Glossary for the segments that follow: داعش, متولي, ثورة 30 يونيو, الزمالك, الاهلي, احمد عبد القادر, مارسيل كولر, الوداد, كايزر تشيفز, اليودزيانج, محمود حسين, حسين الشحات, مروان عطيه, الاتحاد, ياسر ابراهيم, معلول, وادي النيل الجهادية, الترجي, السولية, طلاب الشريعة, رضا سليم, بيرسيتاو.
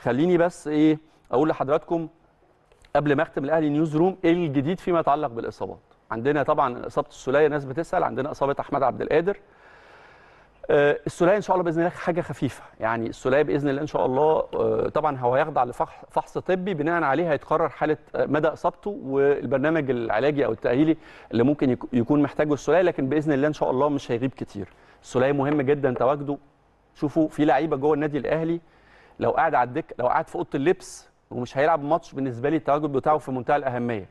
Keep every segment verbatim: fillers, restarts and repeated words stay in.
خليني بس ايه اقول لحضراتكم قبل ما اختم الاهلي نيوز روم ايه الجديد فيما يتعلق بالاصابات. عندنا طبعا اصابه السولية، ناس بتسال، عندنا اصابه احمد عبد القادر. السولية ان شاء الله باذن الله حاجه خفيفه، يعني السولية باذن الله ان شاء الله طبعا هو هيخضع لفحص طبي، بناء عليه هيتقرر حاله مدى اصابته والبرنامج العلاجي او التاهيلي اللي ممكن يكون محتاجه السولية، لكن باذن الله ان شاء الله مش هيغيب كتير. السولية مهم جدا تواجده. شوفوا في لعيبه جوه النادي الاهلي لو قاعد على الدكه، لو قاعد في اوضه اللبس ومش هيلعب ماتش، بالنسبه لي التواجد بتاعه في منتهى الاهميه.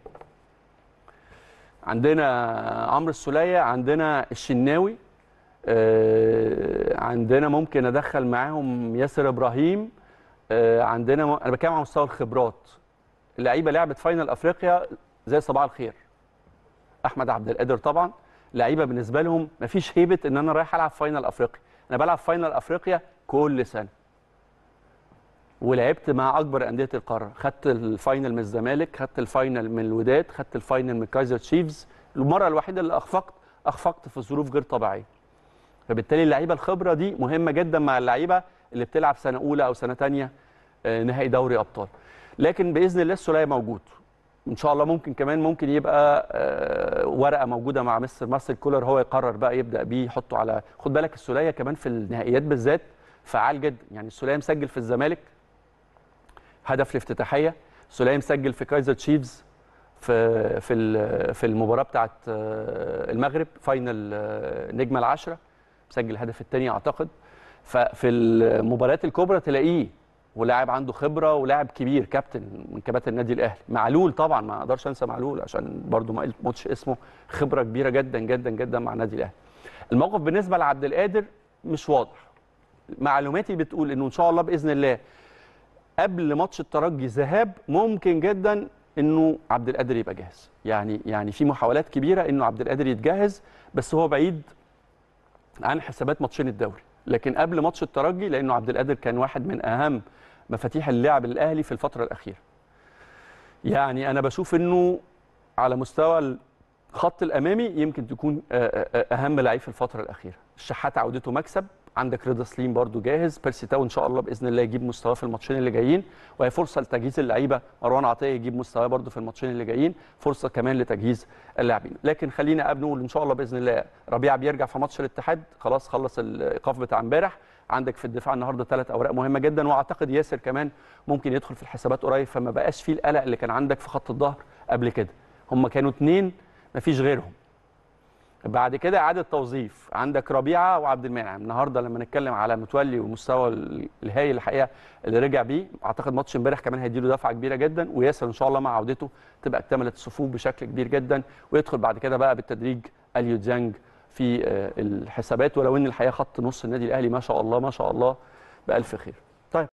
عندنا عمرو السولية، عندنا الشناوي، عندنا ممكن ادخل معاهم ياسر ابراهيم، عندنا م... انا بتكلم عن مستوى الخبرات. اللعيبه لعبت فاينل افريقيا زي صباح الخير. احمد عبد القادر طبعا لعيبه بالنسبه لهم مفيش هيبه ان انا رايح العب فاينل افريقيا، انا بلعب فاينل افريقيا كل سنه. ولعبت مع اكبر انديه القاره، خدت الفاينل من الزمالك، خدت الفاينل من الوداد، خدت الفاينل من كايزر تشيفز، المره الوحيده اللي اخفقت اخفقت في ظروف غير طبيعيه. فبالتالي اللعيبه الخبره دي مهمه جدا مع اللعيبه اللي بتلعب سنه اولى او سنه ثانيه نهائي دوري ابطال. لكن باذن الله السولية موجود ان شاء الله، ممكن كمان ممكن يبقى ورقه موجوده مع مستر مارسيل كولر، هو يقرر بقى يبدا بيه يحطه على. خد بالك السولية كمان في النهائيات بالذات فعال جدا، يعني السولية مسجل في الزمالك هدف الافتتاحيه، السولية مسجل في كايزر تشيفز في في في المباراه بتاعه المغرب فاينل نجمه العشره مسجل الهدف الثاني اعتقد. ففي المباريات الكبرى تلاقيه، ولاعب عنده خبره ولاعب كبير كابتن من كباتن النادي الاهلي. معلول طبعا ما اقدرش انسى معلول عشان برده ما قلتش اسمه، خبره كبيره جدا جدا جدا مع النادي الاهلي. الموقف بالنسبه لعبد القادر مش واضح، معلوماتي بتقول انه ان شاء الله باذن الله قبل ماتش الترجي ذهاب ممكن جدا انه عبد القادر يبقى جاهز، يعني يعني في محاولات كبيره انه عبد القادر يتجهز، بس هو بعيد عن حسابات ماتشين الدوري، لكن قبل ماتش الترجي لانه عبد القادر كان واحد من اهم مفاتيح اللعب الاهلي في الفتره الاخيره. يعني انا بشوف انه على مستوى الخط الامامي يمكن تكون اهم لعيب في الفتره الاخيره. الشحات عودته مكسب، عندك رضا سليم برضو جاهز، بيرسيتاو ان شاء الله باذن الله يجيب مستواه في الماتشين اللي جايين، وهي فرصه لتجهيز اللعيبه. مروان عطيه يجيب مستواه برضو في الماتشين اللي جايين، فرصه كمان لتجهيز اللاعبين. لكن خلينا نقول ان شاء الله باذن الله ربيعه بيرجع في ماتش الاتحاد، خلاص خلص الايقاف بتاع امبارح. عندك في الدفاع النهارده ثلاث اوراق مهمه جدا، واعتقد ياسر كمان ممكن يدخل في الحسابات قريب، فما بقاش فيه القلق اللي كان عندك في خط الظهر قبل كده، هم كانوا اثنين مفيش غيرهم. بعد كده اعاده توظيف، عندك ربيعه وعبد المنعم. النهارده لما نتكلم على متولي والمستوى الهائل الحقيقه اللي رجع بيه، اعتقد ماتش امبارح كمان هيديله دفعه كبيره جدا، وياسر ان شاء الله مع عودته تبقى اكتملت الصفوف بشكل كبير جدا، ويدخل بعد كده بقى بالتدريج اليودزيانج في الحسابات. ولو ان الحقيقه خط نص النادي الاهلي ما شاء الله ما شاء الله بالف خير.